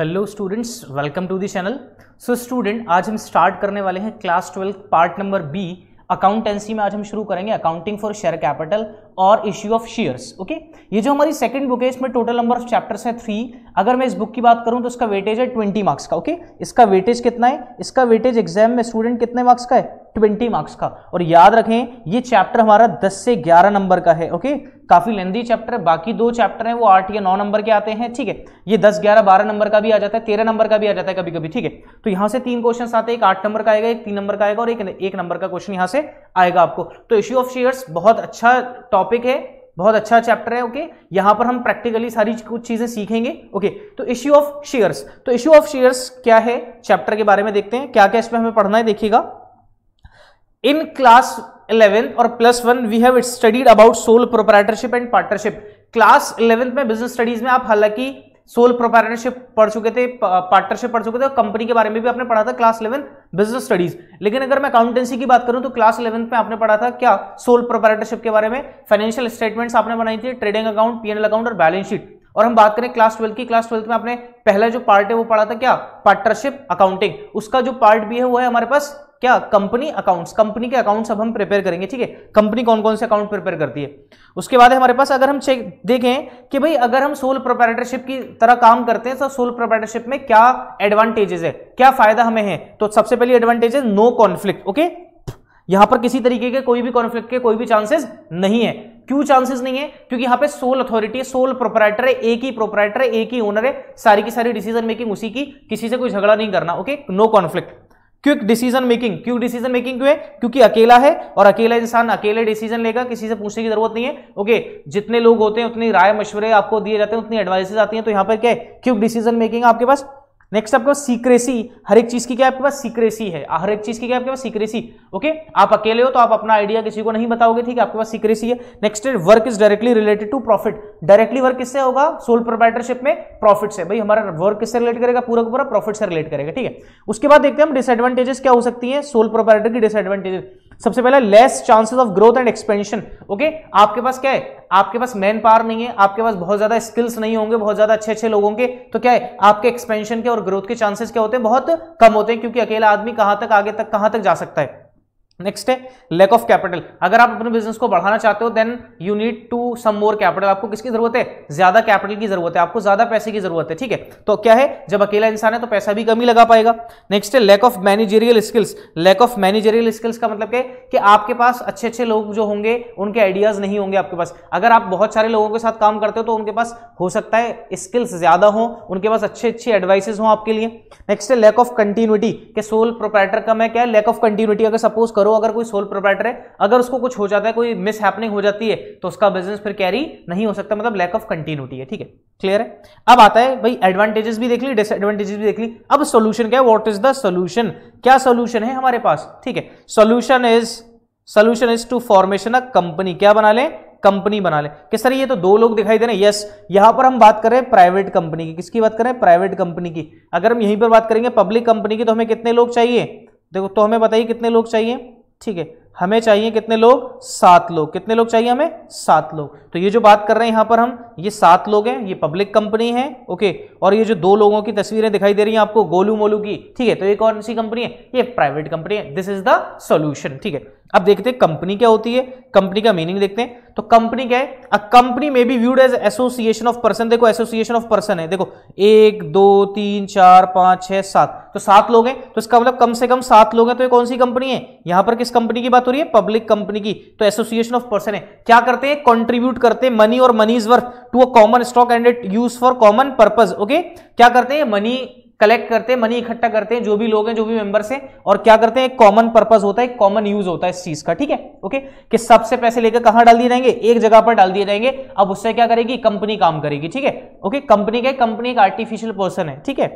Hello students, welcome to the channel. So student, आज हम start करने वाले हैं class 12 part number B accountancy में। आज हम शुरू करेंगे अकाउंटिंग फॉर शेयर कैपिटल और इश्यू ऑफ शेयर्स। ओके, ये जो हमारी सेकंड बुक है इसमें टोटल नंबर ऑफ चैप्टर्स है 3। अगर मैं इस बुक की बात करूं तो इसका वेटेज है 20 मार्क्स का। ओके, इसका वेटेज कितना है? इसका वेटेज एग्जाम में स्टूडेंट कितने मार्क्स का है? 20 मार्क्स का। और याद रखें ये चैप्टर हमारा 10 से 11 नंबर का है। ओके, काफी लेंथी चैप्टर है। बाकी 2 चैप्टर हैं वो 8 या 9 नंबर के आते हैं। ठीक है, ये 10, 11, 12 नंबर का भी आ जाता है, 13 नंबर का भी आ जाता है कभी कभी। ठीक है, तो यहाँ से 3 क्वेश्चन आते हैं, एक 8 नंबर का आएगा, एक 3 नंबर का आएगा और एक नंबर का क्वेश्चन यहाँ से आएगा आपको। तो इश्यू ऑफ शेयर्स बहुत अच्छा टॉपिक है, बहुत अच्छा चैप्टर है। ओके, यहां पर हम प्रैक्टिकली सारी कुछ चीजें सीखेंगे। ओके, तो इश्यू ऑफ शेयर्स, तो इश्यू ऑफ शेयर्स क्या है, चैप्टर के बारे में देखते हैं क्या क्या इसमें हमें पढ़ना है। देखिएगा, इन क्लास 11 और +1 we have studied about sole proprietorship and partnership. Class 11 में बिजनेस स्टडीज में आप हालांकि सोल प्रोप्राइटरशिप पढ़ चुके थे, पार्टनरशिप पढ़ चुके थे और कंपनी के बारे में भी आपने पढ़ा था क्लास 11 बिजनेस स्टडीज। लेकिन अगर मैं अकाउंटेंसी की बात करूं तो क्लास 11 में आपने पढ़ा था क्या? सोल प्रोप्राइटरशिप के बारे में, फाइनेंशियल स्टेटमेंट्स आपने बनाई थी, ट्रेडिंग अकाउंट, पीएनएल अकाउंट और बैलेंस शीट। और हम बात करें क्लास 12 की, क्लास 12 में आपने पहला जो पार्ट है वो पढ़ा था क्या? Partnership accounting. उसका जो पार्ट भी है वो है हमारे पास क्या? Company accounts. कंपनी के अकाउंट्स अब हम प्रिपेयर करेंगे। ठीक है, कंपनी कौन कौन से अकाउंट प्रिपेयर करती है। उसके बाद हमारे पास अगर हम चेक देखें कि भाई अगर हम सोल प्रोप्राइटरशिप की तरह काम करते हैं तो सोल प्रोप्राइटरशिप में क्या एडवांटेजेस है, क्या फायदा हमें है। तो सबसे पहली एडवांटेज है नो कॉन्फ्लिक्ट। ओके, यहां पर किसी तरीके के कोई भी कॉन्फ्लिक्ट के कोई भी चांसेस नहीं है। क्यों चांसेस नहीं है? क्योंकि यहां पे सोल अथॉरिटी है, सोल प्रोपराइटर है, एक ही प्रोपराइटर है, एक ही ओनर है, सारी की सारी डिसीजन मेकिंग उसी की, किसी से कोई झगड़ा नहीं करना। Okay, no conflict. Quick decision making, quick decision making क्यों है? क्योंकि अकेला है और अकेला इंसान अकेले डिसीजन लेगा, किसी से पूछने की जरूरत नहीं है। ओके, जितने लोग होते हैं उतनी राय मशवरे आपको दिए जाते हैं, उतनी एडवाइसेस आती हैं। तो यहां पर क्या है? क्विक डिसीजन मेकिंग आपके पास। नेक्स्ट आपके पास सीक्रेसी, हर एक चीज की क्या आपके पास सीक्रेसी है, हर एक चीज की क्या आपके पास सीक्रेसी। ओके, आप अकेले हो तो आप अपना आइडिया किसी को नहीं बताओगे। ठीक है, आपके पास सीक्रेसी है। नेक्स्ट है work is directly related to profit. Directly work किससे होगा? सोल प्रोप्राइटरशिप में प्रॉफिट से। भाई हमारा वर्क किससे रिलेट करेगा? पूरा पूरा प्रॉफिट से रिलेट करेगा। ठीक है, उसके बाद देखते हैं हम डिसएडवांटेजेस क्या हो सकती है सोल प्रोप्राइटर की। डिसएडवांटेजेस सबसे पहला less chances of growth and expansion. Okay, आपके पास क्या है? आपके पास मैन पावर नहीं है, आपके पास बहुत ज्यादा स्किल्स नहीं होंगे, बहुत ज्यादा अच्छे अच्छे लोगों के, तो क्या है आपके एक्सपेंशन के और ग्रोथ के चांसेस क्या होते हैं? बहुत कम होते हैं, क्योंकि अकेला आदमी कहां तक आगे तक कहां तक जा सकता है। नेक्स्ट है लैक ऑफ कैपिटल। अगर आप अपने बिजनेस को बढ़ाना चाहते हो then you need to some more capital. आपको किसकी जरूरत है? ज्यादा कैपिटल की जरूरत है, आपको ज्यादा पैसे की जरूरत है। ठीक है, तो क्या है जब अकेला इंसान है तो पैसा भी कम ही लगा पाएगा। नेक्स्ट है lack of managerial skills. Lack of managerial skills का मतलब क्या है कि आपके पास अच्छे अच्छे लोग जो होंगे उनके आइडियाज नहीं होंगे आपके पास। अगर आप बहुत सारे लोगों के साथ काम करते हो तो उनके पास हो सकता है स्किल्स ज्यादा हो, उनके पास अच्छे अच्छे एडवाइसेज हो आपके लिए। नेक्स्ट है लैक ऑफ कंटिन्यूटी के सोल प्रोप्राइटर का मैं क्या है लैक ऑफ कंटिन्यूटी। अगर सपोज करो अगर कोई सोल प्रोप्राइटर है, अगर उसको कुछ हो जाता है, कोई मिस हैपनिंग हो जाती है तो उसका बिजनेस फिर कैरी नहीं हो सकता, मतलब लैक ऑफ कंटिन्यूटी है। ठीक है, क्लियर है। अब आता है भाई एडवांटेजेस भी देख ली, डिसएडवांटेजेस भी देख ली। अब सॉल्यूशन क्या है? व्हाट इज द सॉल्यूशन, क्या सॉल्यूशन है हमारे पास? ठीक है, solution is to formation a company. क्या बना लें? कंपनी बना लें। कि सर ये तो 2 लोग दिखाई दे रहे हैं। यस, यहां पर हम बात कर रहे हैं प्राइवेट कंपनी की। किसकी बात कर रहे हैं? प्राइवेट कंपनी की। अगर हम यहीं पर बात करेंगे पब्लिक कंपनी की तो हमें कितने लोग चाहिए? देखो, तो हमें बताइए कितने लोग चाहिए। ठीक है, हमें चाहिए कितने लोग? 7 लोग। कितने लोग चाहिए हमें? 7 लोग। तो ये जो बात कर रहे हैं यहाँ पर हम, ये 7 लोग हैं, ये पब्लिक कंपनी है। ओके, और ये जो 2 लोगों की तस्वीरें दिखाई दे रही हैं आपको गोलू मोलू की, ठीक है, तो ये कौन सी कंपनी है? ये प्राइवेट कंपनी है। This is the solution. ठीक है, अब देखते हैं कंपनी क्या होती है, कंपनी का मीनिंग देखते हैं। तो कंपनी क्या है? A company may be viewed as association of person. देखो एसोसिएशन ऑफ पर्सन है, देखो 1, 2, 3, 4, 5, 6, 7, तो 7 लोग हैं, तो इसका मतलब कम से कम 7 लोग हैं। तो ये कौन सी कंपनी है? यहां पर किस कंपनी की बात हो रही है? पब्लिक कंपनी की। तो एसोसिएशन ऑफ पर्सन है, क्या करते हैं? कंट्रीब्यूट करते हैं मनी और money is worth to a common stock and it use for common purpose. Okay, क्या करते हैं? मनी कलेक्ट करते हैं, मनी इकट्ठा करते हैं जो भी लोग हैं, जो भी मेंबर्स हैं, और क्या करते हैं? एक कॉमन पर्पस होता है, एक कॉमन यूज होता है इस चीज का। ठीक है, ओके, कि सबसे पैसे लेकर कहां डाल दिए जाएंगे? एक जगह पर डाल दिए जाएंगे। अब उससे क्या करेगी? कंपनी काम करेगी। ठीक है, ओके, कंपनी क्या? कंपनी एक आर्टिफिशियल पर्सन है। ठीक है,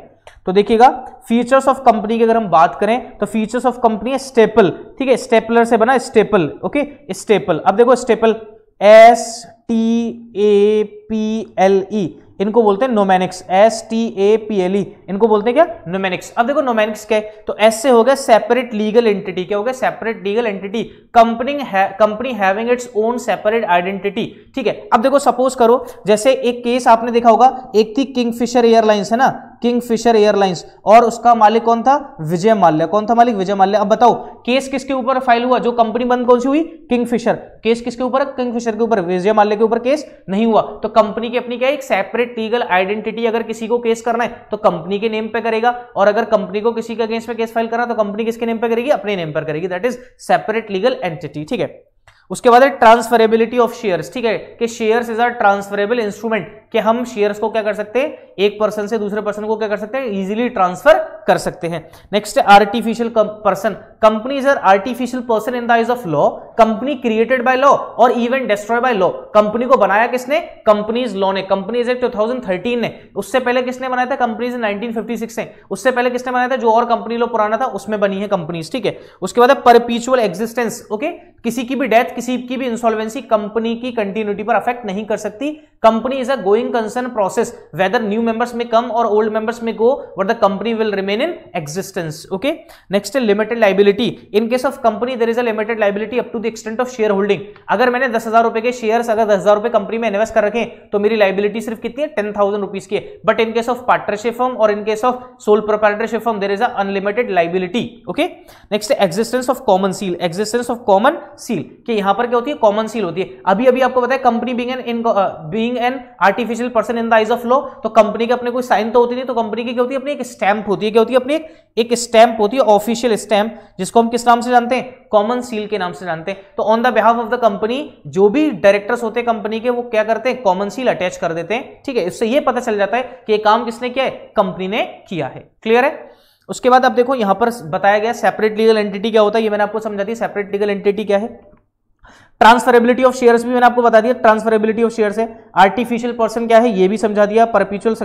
तो देखिएगा फीचर्स ऑफ कंपनी की अगर हम बात करें तो फीचर्स ऑफ कंपनी है स्टेपल। ठीक है, स्टेपलर से बना स्टेपल। Okay, staple. अब देखो स्टेपल, STAPLE इनको बोलते हैं नोमेनिक्स। STAPLE इनको बोलते हैं क्या? नोमेनिक्स। अब देखो नोमेनिक्स क्या है? तो एस से हो गया सेपरेट लीगल एंटिटी। क्या हो गया? Separate legal entity. Company having its own separate identity. ठीक है, अब देखो सपोज करो जैसे एक केस आपने देखा होगा, एक थी किंगफिशर एयरलाइंस है ना, किंगफिशर एयरलाइंस, और उसका मालिक कौन था? विजय माल्या। कौन था मालिक? विजय माल्या। अब बताओ केस किसके ऊपर फाइल हुआ? जो कंपनी बंद कौन सी हुई? किंगफिशर। केस किसके ऊपर? किंगफिशर के ऊपर। विजय माल्या के ऊपर केस नहीं हुआ। तो कंपनी की अपनी क्या एक सेपरेट लीगल आइडेंटिटी, अगर किसी को केस करना है तो कंपनी के नेम पे करेगा, और अगर कंपनी को किसी का केस पे केस फाइल करना तो कंपनी किसके नेम पे करेगी? अपने नेम पर करेगी। That is separate legal entity. ठीक है, उसके बाद है ट्रांसफरेबिलिटी ऑफ शेयर्स। ठीक है, कि shares is a transferable instrument, कि हम शेयर्स को क्या कर सकते हैं, एक पर्सन से दूसरे पर्सन को क्या कर सकते हैं, इजीली ट्रांसफर कर सकते हैं। नेक्स्ट है artificial person. Company is a artificial person in the eyes of law. Company created by law और even destroy by law. Company को बनाया किसने? कंपनीज लॉ ने, कंपनीज एक्ट 2013 ने। उससे पहले किसने बनाया था? कंपनीज 1956 ने। उससे पहले किसने बनाया था? जो और कंपनी लॉ पुराना था उसमें बनी है कंपनीज। ठीक है, उसके बाद परपेचुअल एग्जिस्टेंस। ओके, किसी की भी डेथ, किसी की भी इंसॉल्वेंसी कंपनी की कंटिन्यूटी पर अफेक्ट नहीं कर सकती। Company is a going concern process, whether new members में कम और ओल्ड मेंबर्स में go, but the company will remain in existence. Okay, next है limited liability. In case of company there is a limited liability up to the extent of share holding. अगर मैंने 10,000 रुपए के shares, अगर 10,000 रुपए company में invest कर रखे तो मेरी लायबिलिटी सिर्फ कितनी है? 10,000 रुपीज की। But in case of partnership firm और in case of sole proprietorship firm there is a unlimited liability. Okay, next है existence of common seal. Existence of common seal, कि यहां पर क्या होती है? कॉमन सील होती है। अभी अभी आपको पता है company being an artificial person in the eyes of law, तो कंपनी के अपने कोई साइन तो होती नहीं, तो कंपनी की क्या होती है? अपनी एक स्टैंप होती है। क्या होती है? अपनी एक स्टैंप होती है, ऑफिशियल स्टैम्प, जिसको हम किस नाम से जानते हैं? कॉमन सील के नाम से जानते हैं। तो on the behalf of the company जो भी डायरेक्टर्स होते हैं कंपनी के, वो क्या करते हैं? कॉमन सील अटैच कर देते हैं। ठीक है, इससे ये पता चल जाता है कि ये काम किसने किया है? कंपनी ने किया है। क्लियर है? उसके बाद आप देखो यहां पर बताया गया सेपरेट लीगल एंटिटी क्या होता है, ये मैंने आपको समझा दी। सेपरेट लीगल एंटिटी क्या है? ट्रांसफरेबिलिटी ऑफ शेयर्स भी मैंने आपको बता दिया, ट्रांसफरेबिलिटी ऑफ शेयर्स है। आर्टिफिशियल पर्सन क्या है ये भी समझा दिया। परपेचुअल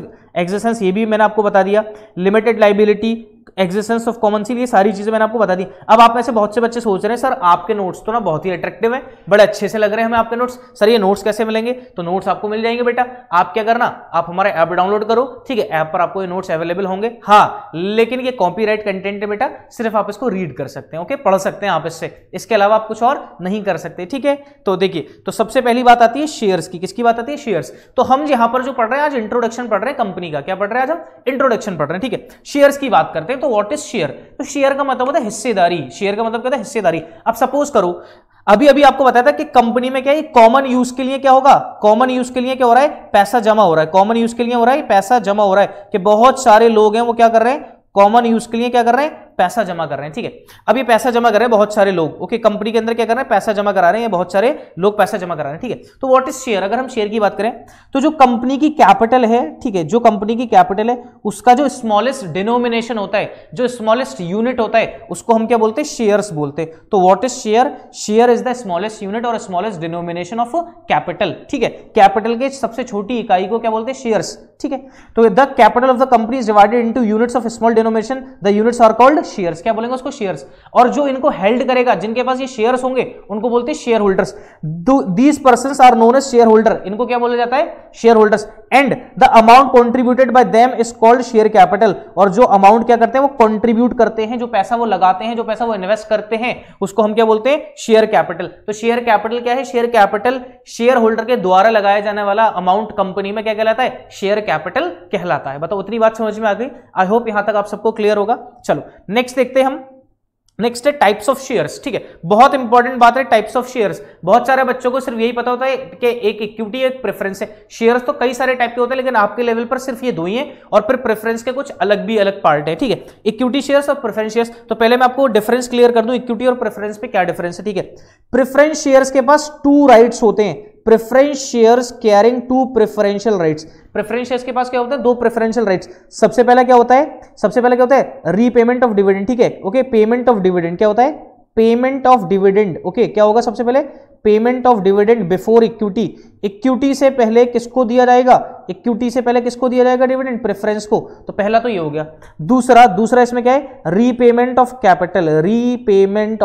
एग्जिस्टेंस ये भी मैंने आपको बता दिया। Limited liability, existence of common seal, ये सारी चीजें मैंने आपको बता दी। अब आप में से बहुत से बच्चे सोच रहे हैं सर आपके नोट्स तो ना बहुत ही अट्रैक्टिव है, बड़े अच्छे से लग रहे हैं हमें आपके नोट्स, सर ये नोट्स कैसे मिलेंगे? तो नोट्स आपको मिल जाएंगे बेटा, आप क्या करना, आप हमारा ऐप डाउनलोड करो। ठीक है, ऐप पर आपको ये नोट्स अवेलेबल होंगे। हाँ, लेकिन ये कॉपीराइट कंटेंट है बेटा, सिर्फ आप इसको रीड कर सकते हैं। ओके, पढ़ सकते हैं आप इससे, इसके अलावा आप कुछ और नहीं कर सकते। ठीक है, तो देखिए, तो सबसे पहली बात आती है शेयर्स की। किसकी बात आती है? शेयर्स। तो हम यहाँ पर जो पढ़ रहे हैं आज, इंट्रोडक्शन पढ़ रहे हैं कंपनी का। क्या पढ़ रहे हैं आज? हम इंट्रोडक्शन पढ़ रहे हैं। ठीक है, शेयर्स की बात करते हैं। तो व्हाट इज शेयर? तो शेयर का मतलब होता है हिस्सेदारी। शेयर का मतलब क्या होता है? हिस्सेदारी। अब सपोज करो अभी अभी आपको बताया था कि कंपनी में क्या है, कॉमन यूज के लिए क्या होगा? कॉमन यूज के लिए क्या हो रहा है? पैसा जमा हो रहा है। कॉमन यूज के लिए हो रहा है पैसा जमा हो रहा है, कि बहुत सारे लोग हैं वो क्या कर रहे हैं? कॉमन यूज के लिए क्या कर रहे हैं? पैसा जमा कर रहे हैं। ठीक है, अब ये पैसा जमा कर रहे हैं बहुत सारे लोग। ओके, कंपनी के अंदर क्या कर रहे हैं? पैसा जमा करा रहे हैं, बहुत सारे लोग पैसा जमा करा रहे हैं। ठीक है, तो व्हाट इज शेयर? अगर हम शेयर की बात करें तो जो कंपनी की कैपिटल है, ठीक है, जो कंपनी की कैपिटल है उसका जो स्मॉलेस्ट डिनोमिनेशन होता है, जो स्मॉलेस्ट यूनिट होता है, उसको हम क्या बोलते हैं? शेयर्स बोलते हैं। तो what is share? Share is the smallest unit और स्मॉलेस्ट डिनोमिनेशन ऑफ कैपिटल। ठीक है, कैपिटल के सबसे छोटी इकाई को क्या बोलते हैं? शेयर्स। ठीक है, तो the capital of the company is divided into units of small denomination, the units are called shares. क्या बोलेंगे उसको? शेयर्स। और जो इनको हेल्ड करेगा, जिनके पास ये शेयर्स होंगे, उनको बोलते हैं share holders. These persons are known as share holder, इनको क्या बोला जाता है? Share holders. And the amount contributed by them is called share capital. और जो अमाउंट क्या करते हैं? वो कॉन्ट्रीब्यूट करते हैं, जो पैसा वो लगाते हैं, जो पैसा वो इन्वेस्ट करते हैं, उसको हम क्या बोलते हैं? Share capital. तो शेयर कैपिटल क्या है? शेयर कैपिटल शेयर होल्डर के द्वारा लगाया जाने वाला अमाउंट कंपनी में क्या कहलाता है? शेयर कैपिटल कहलाता है। बताओ, उतनी बात समझ में आ गई? आई होप यहां तक आप सबको क्लियर होगा। चलो नेक्स्ट देखते हैं हम। नेक्स्ट है टाइप्स ऑफ शेयर्स। ठीक है, बहुत इंपॉर्टेंट बात है टाइप्स ऑफ शेयर्स। बहुत सारे बच्चों को सिर्फ यही पता होता है कि एक इक्विटी एक प्रेफरेंस है। शेयर्स तो कई सारे टाइप के होते हैं, लेकिन आपके लेवल पर सिर्फ ये दो ही हैं, और फिर प्रेफरेंस के कुछ अलग भी अलग पार्ट है। ठीक है, इक्विटी शेयर्स और प्रेफरेंस शेयर्स। तो पहले मैं आपको डिफरेंस क्लियर कर दूं, इक्विटी और प्रेफरेंस पे क्या डिफरेंस है। ठीक है, प्रेफरेंस शेयर्स के पास 2 राइट्स होते हैं। Preference shares carrying 2 preferential rights. Preference shares के पास क्या होता है? 2 प्रेफरेंशियल राइट्स। सबसे पहला क्या होता है? सबसे पहला क्या होता है? Repayment of dividend. ठीक है, ओके, पेमेंट ऑफ डिविडेंड। क्या होता है? Payment of dividend. ओके, क्या होगा? सबसे पहले payment of dividend before equity. Equity से पहले किसको दिया जाएगा? इक्विटी से पहले किसको दिया जाएगा डिविडेंड? प्रेफरेंस को। तो पहला तो ये हो गया। दूसरा इसमें क्या है? Repayment of capital. Repayment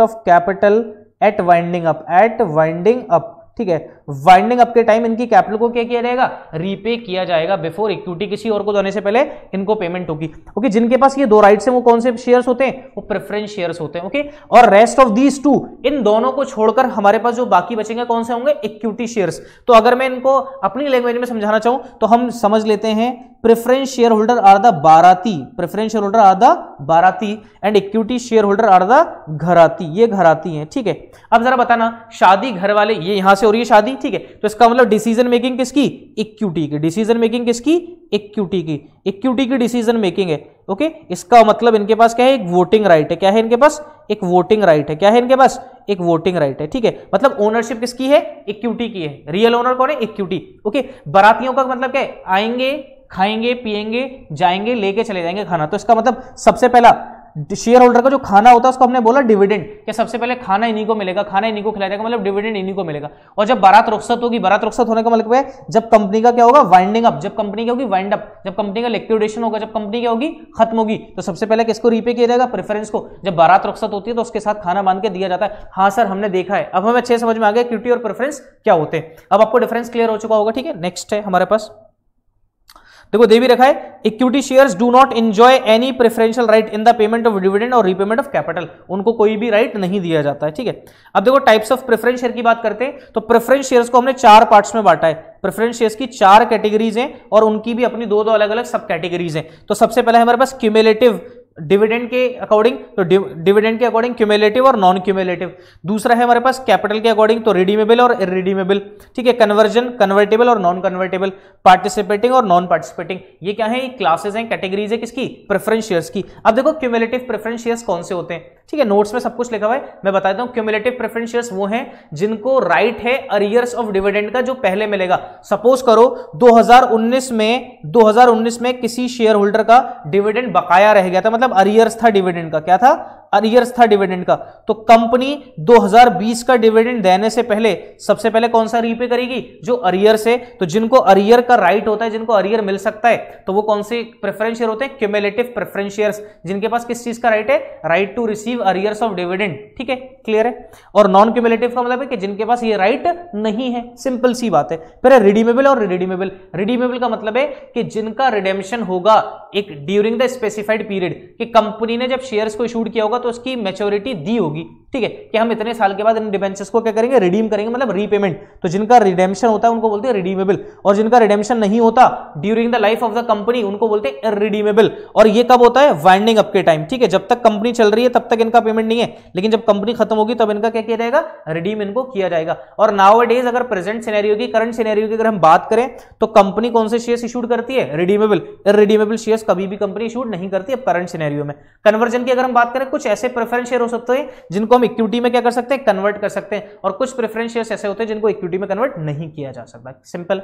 of capital at winding up. ठीक है, वाइंडिंग अप के टाइम इनकी कैपिटल को क्या किया जाएगा? रीपे किया जाएगा बिफोर इक्विटी। किसी और को देने से पहले इनको पेमेंट होगी। ओके, जिनके पास ये 2 राइट्स हैं वो कौन से शेयर्स होते हैं? वो प्रेफरेंस शेयर्स होते हैं। ओके, और रेस्ट ऑफ दीज 2, इन दोनों को छोड़कर हमारे पास जो बाकी बचेंगे कौन से होंगे? Equity shares. तो अगर मैं इनको अपनी लैंग्वेज में समझाना चाहूं तो हम समझ लेते हैं preference share holder are the baraati, preference share holder are the baraati and equity share holder are the gharati, ये घराती हैं। ठीक है, अब जरा बताना शादी घर वाले, ये यहां से हो रही है शादी, ठीक है, तो इसका मतलब डिसीजन मेकिंग किसकी? इक्विटी की। डिसीजन मेकिंग किसकी? इक्विटी की। इक्विटी की डिसीजन मेकिंग है। ओके, इसका मतलब इनके पास क्या है? एक वोटिंग राइट है। क्या है इनके पास? एक वोटिंग राइट है। क्या है इनके पास? एक वोटिंग राइट है। ठीक है, मतलब ओनरशिप किसकी है? इक्विटी की है। रियल ओनर कौन है? इक्विटी। ओके, बारातियों का मतलब क्या है? आएंगे, खाएंगे, पिएंगे, जाएंगे, लेके चले जाएंगे खाना। तो इसका मतलब सबसे पहला शेयर होल्डर का जो खाना होता है उसको हमने बोला डिविडेंड, कि सबसे पहले खाना इन्हीं को मिलेगा, खाना इन्हीं को खिलाया जाएगा, मतलब डिविडेंड इन्हीं को मिलेगा। और जब बारात रुखसत होगी, बारात रुखसत होने का मतलब है जब कंपनी का क्या होगा? Winding up. जब कंपनी क्या होगी? Wind up. जब कंपनी का लिक्विडेशन होगा, जब कंपनी क्या होगी? खत्म होगी। तो सबसे पहले किसको रीपे किया जाएगा? प्रेफरेंस को। जब बारात रुखसत होती है तो उसके साथ खाना मान के दिया जाता है। हाँ सर, हमने देखा है। अब हमें अच्छे समझ में आ गया इक्विटी और प्रेफरेंस क्या होते हैं। अब आपको डिफरेंस क्लियर हो चुका होगा। ठीक है, नेक्स्ट है हमारे पास, देखो दे भी रखा है equity shares do not enjoy any preferential right in the payment of dividend और रीपेमेंट ऑफ कैपिटल, उनको कोई भी राइट नहीं दिया जाता है। ठीक है, अब देखो टाइप्स ऑफ प्रेफरेंस शेयर की बात करते हैं तो प्रेफरेंस शेयर्स को हमने चार पार्ट्स में बांटा है। प्रेफरेंस शेयर्स की चार कैटेगरीज हैं और उनकी भी अपनी दो दो अलग अलग सब कैटेगरीज हैं। तो सबसे पहले हमारे पास क्यूम्युलेटिव डिविडेंड के अकॉर्डिंग, तो डिविडेंड के अकॉर्डिंग क्यूम्युलेटिव और नॉन क्यूम्युलेटिव। दूसरा है हमारे पास कैपिटल के अकॉर्डिंग, तो रिडीमेबल और इररिडीमेबल। ठीक है, कन्वर्जन, कन्वर्टेबल और नॉन कन्वर्टेबल, पार्टिसिपेटिंग और नॉन पार्टिसिपेटिंग। ये क्या है? ये क्लासेस हैं, कैटेगरीज है किसकी? प्रेफरेंस शेयर्स की। अब देखो क्यूम्युलेटिव प्रेफरेंस शेयर्स कौन से होते हैं। ठीक है, नोट्स में सब कुछ लिखा हुआ है, मैं बता देता हूं। क्यूम्युलेटिव प्रेफरेंस शेयर्स वो हैं जिनको राइट है अरियर्स ऑफ डिविडेंड का, जो पहले मिलेगा। सपोज करो 2019 में किसी शेयर होल्डर का डिविडेंड बकाया रह गया था, मतलब अरियर्स था डिविडेंड का। क्या था? अरियर्स था डिविडेंड का। तो कंपनी 2020 का डिविडेंड देने से पहले सबसे पहले कौन सा रीपे करेगी? जो अरियर्स है। तो जिनको अरियर का राइट होता है, जिनको अरियर मिल सकता है, तो वो कौन से प्रेफरेंस शेयर होते हैं? क्यूम्युलेटिव प्रेफरेंस शेयर्स, जिनके पास किस चीज का राइट है? Right to receive arrears of dividend. ठीक है, क्लियर है। और नॉन क्यूम्युलेटिव का मतलब है कि जिनके पास ये राइट नहीं है, सिंपल सी बात है। फिर रिडीमेबल और रिडीमेबल, रिडीमेबल का मतलब है कि जिनका रिडेम्पशन होगा एक ड्यूरिंग द स्पेसिफाइड पीरियड, कि कंपनी ने जब शेयर्स को इशूड किया होगा तो उसकी मैच्योरिटी दी होगी। ठीक है, कि हम इतने साल के बाद इन डिबेंचर्स को क्या करेंगे? रिडीम करेंगे, मतलब रीपेमेंट। तो जिनका रिडेम्पशन होता है उनको बोलते हैं रिडीमेबल, और जिनका रिडेम्पशन नहीं होता during the life of the company उनको बोलते हैं इररिडीमेबल। और ये कब होता है? वाइंडिंग अप के टाइम। ठीक है, जब तक कंपनी चल रही है तब तक इनका पेमेंट नहीं है, लेकिन जब कंपनी खत्म होगी तब इनका क्या किया जाएगा? रिडीम इनको किया जाएगा। और नाउअडेज अगर प्रेजेंट सिनेरियो की, करंट सिनेरियो की अगर हम बात करें तो कंपनी कौन से शेयर्स इशूड करती है? रिडीमेबल। इररिडीमेबल शेयर्स कभी भी कंपनी इशूड नहीं करती है करंट सिनेरियो में। कन्वर्जन की अगर हम बात करें, कुछ ऐसे प्रेफरेंस शेयर हो सकते हैं जिनको हम इक्विटी में क्या कर सकते हैं? कन्वर्ट कर सकते हैं, और कुछ प्रेफरेंस शेयर्स ऐसे होते हैं जिनको इक्विटी में कन्वर्ट नहीं किया जा सकता। सिंपल।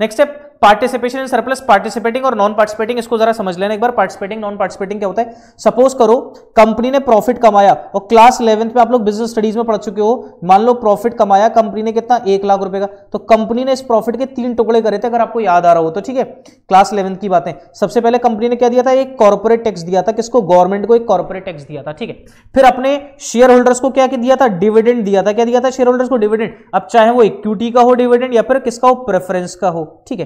नेक्स्ट है पार्टिसिपेशन इन सरप्लस, पार्टिसिपेटिंग और नॉन पार्टिसिपेटिंग। इसको जरा समझ लेना एक बार, पार्टिसिपेटिंग नॉन पार्टिसिपेटिंग क्या होता है। सपोज करो कंपनी ने प्रॉफिट कमाया, और क्लास 11th में आप लोग बिजनेस स्टडीज में पढ़ चुके हो, मान लो प्रॉफिट कमाया कंपनी ने कितना? 1 लाख रुपए का। तो कंपनी ने इस प्रॉफिट के 3 टुकड़े करे थे, अगर आपको याद आ रहा हो तो। ठीक है, क्लास 11th की बातें। सबसे पहले कंपनी ने क्या दिया था? एक कॉर्पोरेट टैक्स दिया था। किसको? गवर्नमेंट को एक कॉर्पोरेट टैक्स दिया था। ठीक है, फिर अपने शेयर होल्डर्स को क्या दिया था? डिविडेंड दिया था। क्या दिया था? शेयर होल्डर्स को डिविडेंड। अब चाहे वो इक्विटी का हो डिविडेंड या फिर किसका हो? प्रेफरेंस का हो। ठीक है,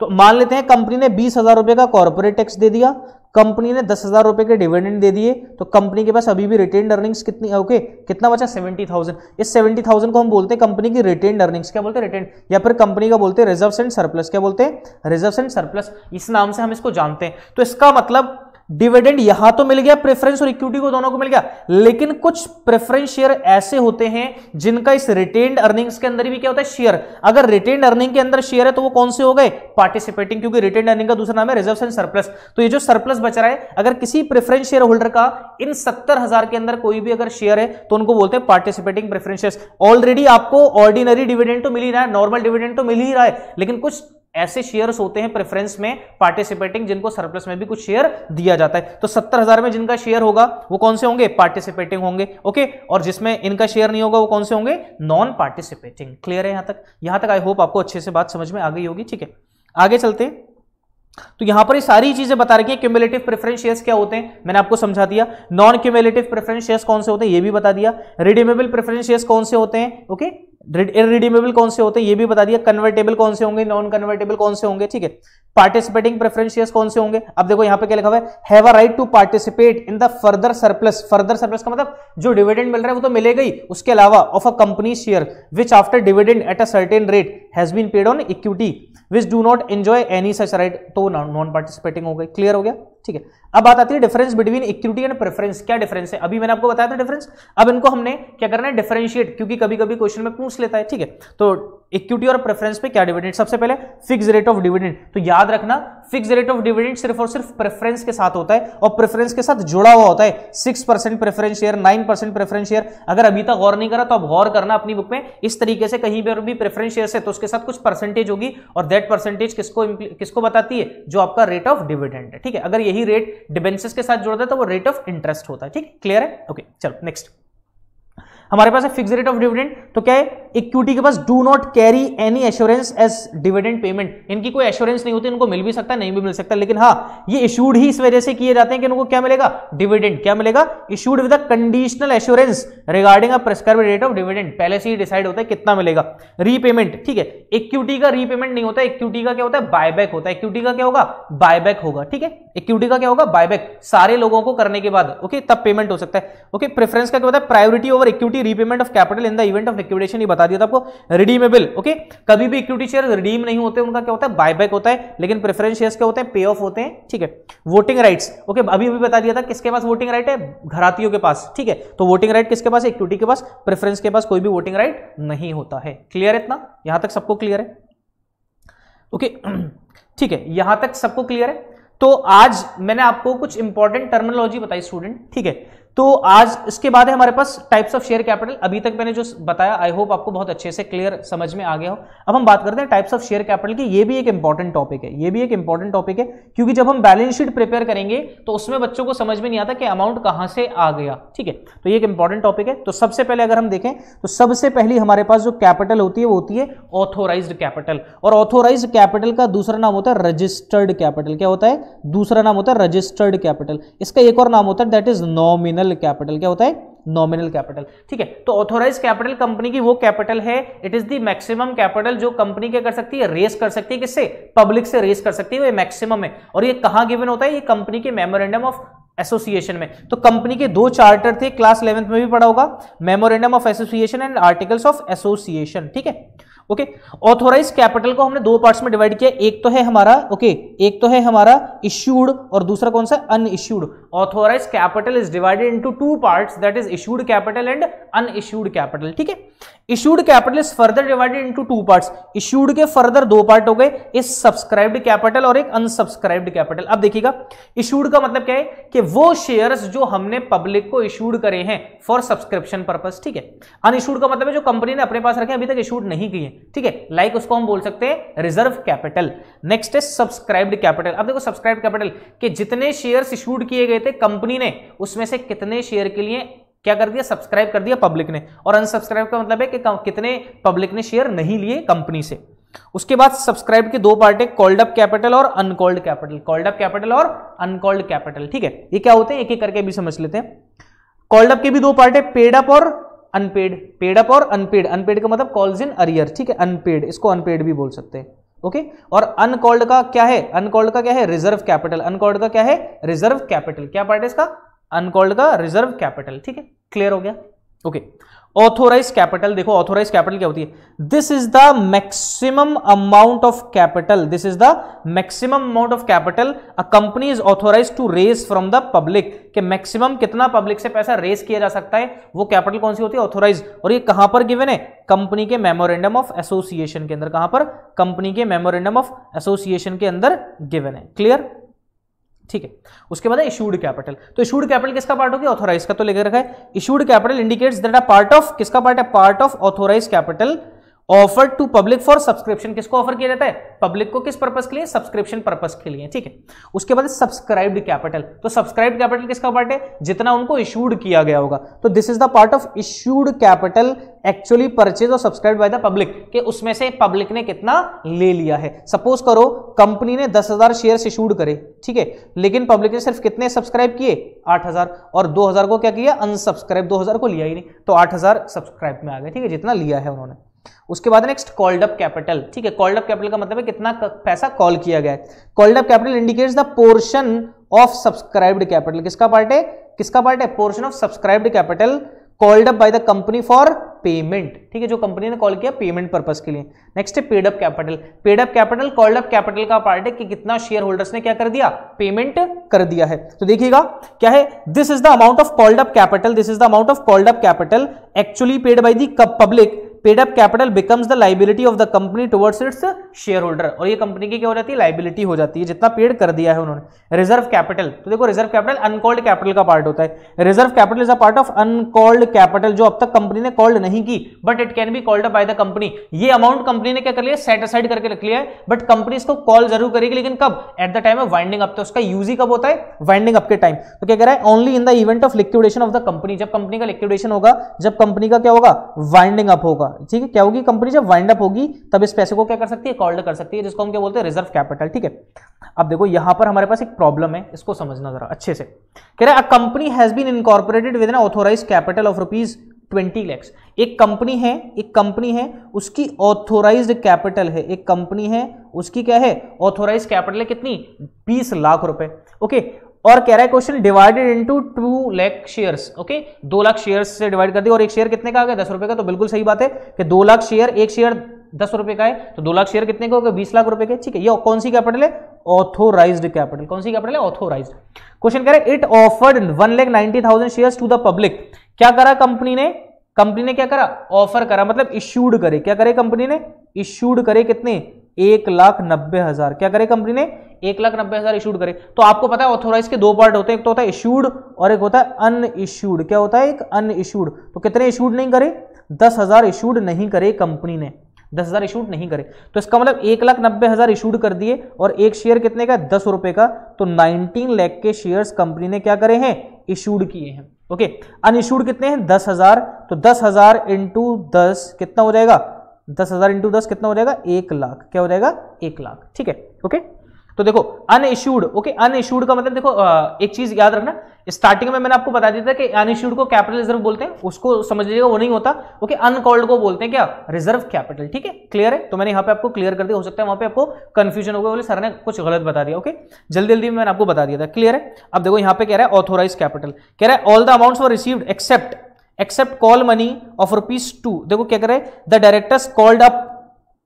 तो मान लेते हैं कंपनी ने 20,000 रुपए का कॉर्पोरेट टैक्स दे दिया, कंपनी ने 10,000 रुपए के डिविडेंड दे दिए, तो कंपनी के पास अभी भी रिटेन्ड अर्निंग्स कितनी? ओके, कितना बचा? 70,000। इस 70,000 को हम बोलते हैं कंपनी की रिटेन्ड अर्निंग्स। क्या बोलते हैं? रिटेन्ड, या फिर कंपनी का बोलते हैं रिजर्व्स एंड सरप्लस। क्या बोलते हैं? रिजर्व्स एंड सरप्लस, इस नाम से हम इसको जानते हैं। तो इसका मतलब डिविडेंड यहां तो मिल गया, प्रेफरेंस और इक्विटी को दोनों को मिल गया, लेकिन कुछ प्रेफरेंस शेयर ऐसे होते हैं जिनका इस रिटेन्ड अर्निंग्स के अंदर भी क्या होता है? शेयर। अगर रिटेन्ड अर्निंग के अंदर शेयर है तो वो कौन से हो गए? पार्टिसिपेटिंग, क्योंकि रिटेन्ड अर्निंग का दूसरा नाम है रिजर्व्स एंड सरप्लस। तो ये जो सरप्लस बच रहा है, अगर किसी प्रेफरेंस शेयर होल्डर का इन 70,000 के अंदर कोई भी अगर शेयर है तो उनको बोलते हैं पार्टिसिपेटिंग प्रेफरेंस शेयर्स। ऑलरेडी आपको ऑर्डिनरी डिविडेंड तो मिल ही रहा है, नॉर्मल डिविडेंड तो मिल ही रहा है, लेकिन कुछ ऐसे शेयर्स होते हैं प्रेफरेंस में पार्टिसिपेटिंग जिनको सरप्लस में भी कुछ शेयर दिया जाता है। तो 70,000 में जिनका शेयर होगा वो कौन से होंगे? पार्टिसिपेटिंग होंगे। ओके, और जिसमें इनका शेयर नहीं होगा वो कौन से होंगे? Non participating. क्लियर है यहां तक आई होप आपको अच्छे से बात समझ में आ गई होगी। ठीक है, आगे चलते हैं। तो यहां पर ये सारी चीजें बता रखी है। क्यूम्युलेटिव प्रेफरेंस शेयर्स क्या होते हैं मैंने आपको समझा दिया, नॉन क्यूम्युलेटिव प्रेफरेंस शेयर्स कौन से होते हैं ये भी बता दिया, रिडीमेबल प्रेफरेंस शेयर्स कौन से होते हैं, ओके, इररिडीमेबल कौन से होते हैं ये भी बता दिया, कन्वर्टेबल कौन से होंगे, नॉन कन्वर्टेबल कौन से होंगे। ठीक है, पार्टिसिपेटिंग प्रेफरेंशियस कौन से होंगे? अब देखो यहां पे क्या लिखा हुआ है, have a right to participate in the further surplus. Further surplus का मतलब जो डिविडेंड मिल रहा है वो तो मिलेगा ही, उसके अलावा of a company share which after dividend at a certain rate has been paid on equity which do not enjoy any such right, तो नॉन पार्टिसिपेटिंग हो गई। क्लियर हो गया? ठीक है। अब बात आती है difference between equity and preference. क्या डिफरेंस है? अभी मैंने आपको बताया था डिफरेंस, अब इनको हमने क्या करना है, डिफरेंशिएट, क्योंकि कभी कभी क्वेश्चन में पूछ लेता है। ठीक है, तो इक्विटी और प्रेफरेंस पे क्या डिविडेंड? सबसे पहले फिक्स रेट ऑफ डिविडेंड, तो याद रखना फिक्स रेट ऑफ डिविडेंड सिर्फ और सिर्फ प्रेफरेंस के साथ होता है और प्रेफरेंस के साथ जुड़ा हुआ होता है। 6% प्रेफरेंस शेयर, 9% प्रेफरेंस शेयर। अगर अभी तक गौर नहीं करा तो अब गौर करना अपनी बुक में, इस तरीके से कहीं पर भी प्रेफरेंस शेयर है तो उसके साथ कुछ परसेंटेज होगी और दैट परसेंटेज किसको बताती है, जो आपका रेट ऑफ डिविडेंड है। ठीक है, अगर यही रेट डिबेंचर्स के साथ जुड़ता है तो वो रेट ऑफ इंटरेस्ट होता है। ठीक, क्लियर है? ओके, चलो नेक्स्ट हमारे पास है फिक्स रेट ऑफ डिविडेंड। तो क्या है, इक्विटी के पास do not carry any assurance as dividend payment, इनकी कोई एश्योरेंस नहीं होती, इनको मिल भी सकता है नहीं भी मिल सकता, लेकिन हाँ ये इशूड ही इस वजह से किए जाते हैं कि इनको क्या मिलेगा, डिविडेंड। क्या मिलेगा? Issued with a conditional assurance regarding a prescribed rate of dividend, पहले से ही डिसाइड होता है कितना मिलेगा। रीपेमेंट, ठीक है, इक्विटी का रीपेमेंट नहीं होता, इक्विटी का क्या होता है, बायबैक होता है। इक्विटी का क्या होगा, बायबैक होगा। ठीक है, इक्विटी का क्या होगा, बायबैक, सारे लोगों को करने के बाद, ओके, तब पेमेंट हो सकता है। ओके, प्रेफरेंस का क्या होता है, priority over equity, repayment of capital in the event of liquidation, ये बता दिया था आपको। रिडीमेबल, ओके, कभी भी इक्विटी शेयर रिडीम नहीं होते, उनका क्या होता है, बायबैक होता है, लेकिन प्रेफरेंस शेयर्स क्या होते हैं, पे ऑफ होते हैं। ठीक है, वोटिंग राइट्स, ओके, अभी भी बता दिया था किसके पास वोटिंग राइट है, घरातियों के पास। ठीक है, तो वोटिंग राइट किसके पास है, इक्विटी के पास, प्रेफरेंस के पास कोई भी वोटिंग राइट नहीं होता है। क्लियर है इतना? यहां तक सबको क्लियर है? ओके, ठीक है, यहां तक सबको क्लियर है। तो आज मैंने आपको कुछ इंपॉर्टेंट टर्मिनोलॉजी बताई स्टूडेंट। ठीक है, तो आज इसके बाद है हमारे पास टाइप्स ऑफ शेयर कैपिटल। अभी तक मैंने जो बताया आई होप आपको बहुत अच्छे से क्लियर समझ में आ गया हो। अब हम बात करते हैं टाइप्स ऑफ शेयर कैपिटल की। ये भी एक इंपॉर्टेंट टॉपिक है, ये भी एक इंपॉर्टेंट टॉपिक है, क्योंकि जब हम बैलेंस शीट प्रिपेयर करेंगे तो उसमें बच्चों को समझ में नहीं आता कि अमाउंट कहां से आ गया। ठीक है, तो ये एक इंपॉर्टेंट टॉपिक है। तो सबसे पहले अगर हम देखें तो सबसे पहली हमारे पास जो कैपिटल होती है वो होती है ऑथोराइज्ड कैपिटल, और ऑथोराइज्ड कैपिटल का दूसरा नाम होता है रजिस्टर्ड कैपिटल। क्या होता है? दूसरा नाम होता है रजिस्टर्ड कैपिटल। इसका एक और नाम होता है दैट इज नॉमिनल कैपिटल। क्या होता है? Nominal capital. ठीक है, तो ऑथोराइज्ड कैपिटल कंपनी की वो कैपिटल है, it is the maximum capital जो कंपनी क्या कर सकती है, रेस कर सकती है। किससे? पब्लिक से रेस कर सकती है, वो मैक्सिमम है। और ये कहां गिवन होता है? ये कंपनी के मेमोरेंडम ऑफ एसोसिएशन में। तो कंपनी के दो चार्टर थे, क्लास 11th में भी पढ़ा होगा, memorandum of association and articles of association. ठीक है, ओके, ऑथोराइज्ड कैपिटल को हमने दो पार्ट्स में डिवाइड किया, एक तो है हमारा, ओके, एक तो है हमारा इश्यूड और दूसरा कौन सा, unissued. Authorised capital is divided into two parts, that is issued capital and unissued capital. ठीक है, issued capital is further divided into two parts, issued के फर्दर दो पार्ट हो गए, इस सब्सक्राइब्ड कैपिटल और एक अनसब्सक्राइब्ड कैपिटल। अब देखिएगा, इश्यूड का मतलब क्या है कि वो शेयर्स जो हमने पब्लिक को इश्यूड करे हैं फॉर सब्सक्रिप्शन पर्पस। ठीक है, अनइश्यूड का मतलब है जो कंपनी ने अपने पास रखे हैं, अभी तक इश्यूड नहीं किए। ठीक है, लाइक उसको हम बोल सकते हैं रिजर्व कैपिटल। नेक्स्ट है सब्सक्राइब्ड कैपिटल। अब देखो सब्सक्राइब्ड कैपिटल कि जितने शेयर्स इश्यूड किए गए थे कंपनी ने, उसमें से कितने शेयर के लिए क्या कर दिया, सब्सक्राइब कर दिया पब्लिक ने। और अनसब्सक्राइब का मतलब है कि कितने पब्लिक ने शेयर नहीं लिए कंपनी से। उसके बाद सब्सक्राइब के दो पार्ट है, कॉल्ड अप कैपिटल और uncalled capital. Called up capital और अनकॉल्ड कैपिटल। ठीक है, ये क्या होते हैं एक एक करके भी समझ लेते हैं। कॉल्ड अप के भी दो पार्ट है, पेड अप और अनपेड। पेड अप और अनपेड, अनपेड का मतलब कॉल्स इन अरियर। ठीक है, अनपेड, इसको अनपेड भी बोल सकते हैं। ओके, और अनकॉल्ड का क्या है, अनकॉल्ड का क्या है, रिजर्व कैपिटल। अनकॉल्ड का क्या है, रिजर्व कैपिटल। क्या पार्ट है इसका, अनकॉल्ड का रिजर्व कैपिटल। ठीक है, क्लियर हो गया? Okay, authorise capital. देखो ऑथोराइज कैपिटल क्या होती है, this is the maximum amount of capital, this is the maximum amount of capital a company is authorise to raise from the public. कि maximum कितना पब्लिक से पैसा रेज किया जा सकता है, वो कैपिटल कौन सी होती है, ऑथोराइज। और ये कहां पर गिवन है, कंपनी के मेमोरेंडम ऑफ एसोसिएशन के अंदर। कहां पर, कंपनी के मेमोरेंडम ऑफ एसोसिएशन के अंदर गिवन है। क्लियर? ठीक है, उसके बाद है इशूड कैपिटल। तो इशूड कैपिटल किसका पार्ट होगी, ऑथोराइज का। तो लेकर रखा है issued capital indicates that a part of, किसका पार्ट है, part of authorise capital offer to public for subscription. किसको ऑफर किया जाता है, पब्लिक को, किस पर्पस के लिए, सब्सक्रिप्शन पर्पस के लिए। ठीक है, उसके बाद सब्सक्राइब्ड कैपिटल। तो सब्सक्राइब्ड कैपिटल किसका पार्ट है, जितना उनको इशूड किया गया होगा। तो this is the part of issued capital actually purchase और सब्सक्राइब बाय द पब्लिक, कि उसमें से पब्लिक ने कितना ले लिया है। सपोज करो कंपनी ने 10,000 शेयर्स इशूड करे, ठीक है, लेकिन पब्लिक ने सिर्फ कितने सब्सक्राइब किए, 8,000, और 2,000 को क्या किया, अनसब्सक्राइब, 2,000 को लिया ही नहीं, तो 8,000 सब्सक्राइब में आ गए। ठीक है, जितना लिया है उन्होंने। उसके बाद नेक्स्ट कॉल्ड अप कैपिटल, ठीक है। कॉल्ड अप कैपिटल का मतलब है कितना पैसा कॉल किया गया है। Called up capital indicates the portion of subscribed capital. किसका पार्ट है, किसका पार्ट है? Portion of subscribed capital called up by the company for payment, ठीक है, जो कंपनी ने कॉल किया पेमेंट पर्पस के लिए। नेक्स्ट है paid up capital. Paid up capital called up capital का पार्ट है कि कितना शेयर होल्डर्स ने क्या कर दिया, पेमेंट कर दिया है। तो देखिएगा क्या है, this is the amount of called up capital, this is the amount of called up capital actually paid by the public. Paid up capital becomes the liability of the company towards its share holder, और ये company की क्या हो जाती है, liability हो जाती है, जितना पेड कर दिया है उन्होंने। रिजर्व कैपिटल, तो देखो रिजर्व कैपिटल अनकॉल्ड कैपिटल का पार्ट होता है। Reserve capital is a part of uncalled capital, जो अब तक कंपनी ने कॉल्ड नहीं की, but it can be called up by the company. ये अमाउंट कंपनी ने क्या कर लिया, सेट असाइड करके रख लिया है, बट कंपनी इसको कॉल जरूर करेगी, लेकिन कब, at the time of winding up. तो उसका यूज ही कब होता है, वाइंडिंग अप के टाइम। तो क्या कह रहा है, only in the event of liquidation of the company, जब कंपनी का लिक्विडेशन होगा, जब कंपनी का क्या होगा, वाइंडिंग अप होगा, ठीक है, क्या होगी, कंपनी जब वाइंड अप होगी तब इस पैसे को क्या कर सकती है, कॉल्ड कर सकती है, जिसको हम क्या बोलते हैं, रिजर्व कैपिटल, ठीक है। अब देखो यहां पर हमारे पास एक प्रॉब्लम है, इसको समझना जरा अच्छे से। कह रहा है a company has been incorporated with an authorised capital of rupees 20 lakh. एक कंपनी है, एक कंपनी है, उसकी ऑथोराइज्ड कैपिटल है, एक कंपनी है उसकी क्या है, ऑथोराइज्ड कैपिटल है कितनी, 20 लाख रुपए, ओके। और कह रहा है question divided into 2 lakh shares, okay, 2 lakh shares से डिवाइड कर दिया, और एक शेयर कितने का आ गया, 10 रुपए का। तो बिल्कुल सही बात है कि 2 लाख शेयर, एक शेयर 10 रुपए का है, तो 2 लाख शेयर कितने का हो गया, 20 लाख रुपए के, ठीक है। ये कौन सी कैपिटल है, ऑथोराइज्ड कैपिटल, कौन सी कैपिटल है, ऑथोराइज्ड। क्वेश्चन कह रहा है it offered 1,90,000 shares to the public. क्या करा कंपनी ने, कंपनी ने क्या करा, ऑफर करा, मतलब इश्यूड करे, क्या करे कंपनी ने, इश्यूड करे कितने, 1,90,000, क्या करे कंपनी ने, 1,90,000 इशूड करे। तो आपको पता है ऑथोराइज के दो पार्ट होते हैं, एक तो होता है इशूड और एक होता है अनइशूड। क्या होता है, एक अनइशूड। तो कितने इशूड नहीं करे, 10,000 इशूड नहीं करे कंपनी ने, 10,000 इशूड नहीं करे। तो इसका मतलब 1,90,000 इशूड कर दिए, और एक शेयर कितने का, 10 रुपए का। तो 19 लाख के शेयर्स कंपनी ने क्या करे हैं, इशूड किए हैं, ओके। अनइशूड कितने हैं, 10,000, तो 10,000 × 10 कितना हो जाएगा, 10,000 × 10 कितना हो जाएगा, 1 लाख, क्या हो जाएगा, 1 लाख, ठीक है, ओके। तो देखो अनइश्यूड, ओके, अनइश्यूड का मतलब देखो एक चीज याद रखना, स्टार्टिंग में मैंने आपको बता दिया था कि अनइश्यूड को कैपिटल रिजर्व बोलते हैं, उसको समझ लीजिएगा, वो नहीं होता, ओके। अनकॉल्ड को बोलते हैं क्या, रिजर्व कैपिटल, ठीक है, क्लियर है। तो मैंने यहाँ पे आपको क्लियर कर दिया, हो सकता है वहां पे आपको कंफ्यूजन हो गया, बोले सर ने कुछ गलत बता दिया, ओके, जल्दी जल्दी में मैंने आपको बता दिया था, क्लियर है। अब देखो यहाँ पे कह रहा है ऑथोराइज कैपिटल, कह रहा है all the amounts were received except except call money of ₹2। देखो क्या कह रहा है, the directors called up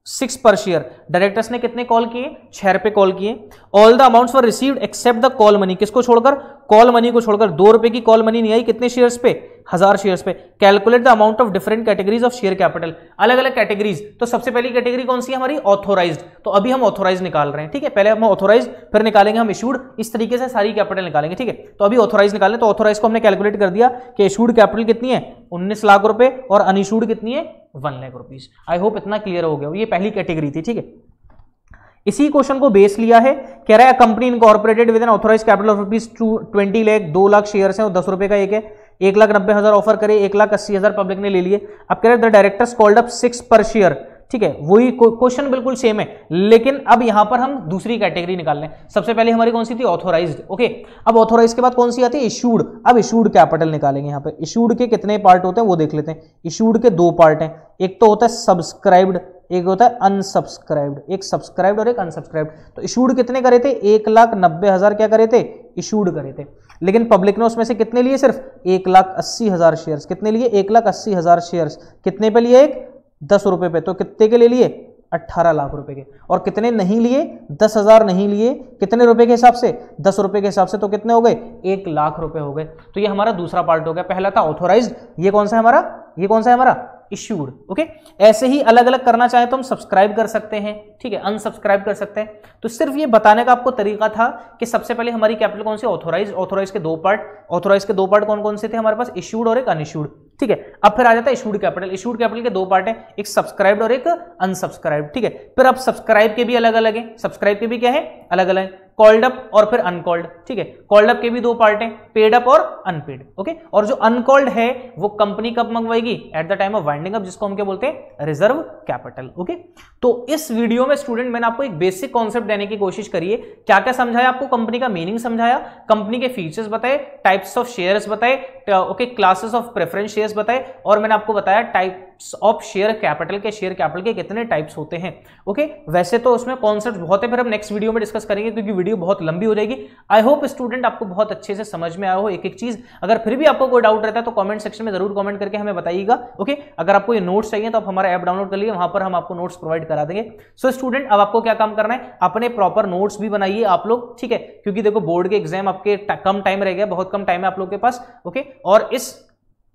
6 per share, directors ने कितने कॉल किए, 6 रुपए कॉल किए। All the amounts were received except the call money, किसको छोड़कर, कॉल मनी को छोड़कर, 2 रुपए की कॉल मनी नहीं आई, कितने शेयर्स पे, 1000 शेयर्स पे। Calculate the amount of different categories of share capital, अलग अलग कैटेगरीज। तो सबसे पहली कैटेगरी कौन सी है हमारी, ऑथोराइज्ड। तो अभी हम ऑथोराइज निकाल रहे हैं, ठीक है, पहले हम ऑथोराइज, फिर निकालेंगे हम इशूड, इस तरीके से सारी कैपिटल निकालेंगे, ठीक है। तो अभी ऑथोराइज निकाल लें, तो ऑथोराइज को हमने कैलकुलेट कर दिया कि इशूड कैपिटल कितनी है, 19 लाख रुपए, और अनइशूड कितनी है, 1 लाख रुपीज। आई होप इतना क्लियर हो गया, ये पहली कैटेगरी थी, ठीक है। इसी क्वेश्चन को बेस लिया है, कह रहा है company incorporated with an authorise capital of ₹20 lakh, 2 lakh shares हैं और 10 रुपए का एक है, 1,90,000 ऑफर करे, 1,80,000 पब्लिक ने ले लिए। अब कह रहे हैं the directors called up 6 per share, ठीक है, वही क्वेश्चन बिल्कुल सेम है, लेकिन अब यहां पर हम दूसरी कैटेगरी निकाल लें। सबसे पहले हमारी कौन सी थी, ऑथोराइज्ड, ओके। अब ऑथोराइज के बाद कौन सी आती है, इशूड। अब इशूड कैपिटल निकालेंगे, यहाँ पे इशूड के कितने पार्ट होते हैं वो देख लेते हैं। इशूड के 2 पार्ट हैं, एक तो होता है सब्सक्राइब्ड, एक होता है अनसब्सक्राइब्ड, एक सब्सक्राइब्ड और एक अनसब्सक्राइब्ड। तो इशूड कितने करे थे, 1,90,000 क्या करे थे, इशूड करे थे, लेकिन पब्लिक ने उसमें से कितने लिए, सिर्फ 1,80,000 शेयर्स, कितने लिए, 1,80,000 शेयर्स, कितने पे लिए, एक 10 रुपए पे। तो कितने के ले लिए, 18 लाख रुपए के, और कितने नहीं लिए, 10,000 नहीं लिए, कितने रुपए के हिसाब से, 10 रुपए के हिसाब से। तो कितने हो गए, 1 लाख रुपए हो गए। तो ये हमारा दूसरा पार्ट हो गया, पहला था ऑथोराइज्ड, ये कौन सा है हमारा, ये कौन सा है हमारा, इश्यूड, ओके। ऐसे ही अलग अलग करना चाहे तो हम सब्सक्राइब कर सकते हैं, ठीक है, अनसब्सक्राइब कर सकते हैं। तो सिर्फ ये बताने का आपको तरीका था कि सबसे पहले हमारी कैपिटल कौन सी, ऑथोराइज, ऑथोराइज के 2 पार्ट, ऑथोराइज के 2 पार्ट कौन कौन से थे हमारे पास, इशूड और एक अनइशूड, ठीक है। अब फिर आ जाता है इशूड कैपिटल, इशूड कैपिटल के 2 पार्ट हैं, एक सब्सक्राइब्ड और एक अनसब्सक्राइब, ठीक है। फिर अब सब्सक्राइब के भी अलग अलग है, सब्सक्राइब के भी क्या है, अलग अलग है, कॉल्ड अप और फिर अनकॉल्ड, ठीक है। कॉल्ड अप के भी 2 पार्ट हैं, पेड अप और अनपेड, ओके। और जो अनकॉल्ड है वो कंपनी कब मंगवाएगी, at the time of winding up, जिसको हम क्या बोलते हैं, रिजर्व कैपिटल, ओके। तो इस वीडियो में स्टूडेंट मैंने आपको एक बेसिक कॉन्सेप्ट देने की कोशिश करी है, क्या क्या समझाया आपको, कंपनी का मीनिंग समझाया, कंपनी के फीचर्स बताए, टाइप्स ऑफ शेयर्स बताए, okay, classes of preference shares बताए, और मैंने आपको बताया type types of share capital के कितने टाइप्स होते हैं। ओके वैसे तो उसमें कॉन्सेप्ट बहुत है, फिर हम नेक्स्ट वीडियो में डिस्कस करेंगे क्योंकि वीडियो बहुत लंबी हो जाएगी। आई होप स्टूडेंट आपको बहुत अच्छे से समझ में आया हो एक एक चीज। अगर फिर भी आपको कोई डाउट रहता है तो कॉमेंट सेक्शन में जरूर कॉमेंट करके हमें बताइएगा। ओके अगर आपको ये नोट्स चाहिए तो आप हमारा ऐप डाउनलोड कर लीजिए, वहां पर हम आपको नोट्स प्रोवाइड करा देंगे। सो स्टूडेंट अब आपको क्या काम करना है, अपने प्रॉपर नोट्स भी बनाइए आप लोग, ठीक है, क्योंकि देखो बोर्ड के एग्जाम आपके कम टाइम रह गया, बहुत कम टाइम है आप लोग के पास। ओके और इस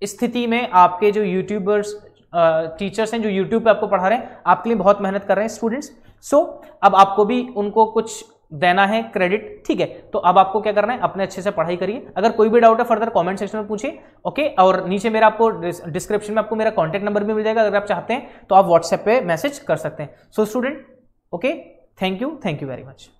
स्थिति में आपके जो यूट्यूबर्स टीचर्स हैं जो यूट्यूब पे आपको पढ़ा रहे हैं, आपके लिए बहुत मेहनत कर रहे हैं स्टूडेंट्स। सो अब आपको भी उनको कुछ देना है क्रेडिट, ठीक है। तो अब आपको क्या करना है, अपने अच्छे से पढ़ाई करिए। अगर कोई भी डाउट है फर्दर कमेंट सेक्शन में पूछिए। ओके और नीचे मेरा आपको डिस्क्रिप्शन में आपको मेरा कॉन्टैक्ट नंबर भी मिल जाएगा, अगर आप चाहते हैं तो आप व्हाट्सएप पर मैसेज कर सकते हैं। So student okay thank you very much.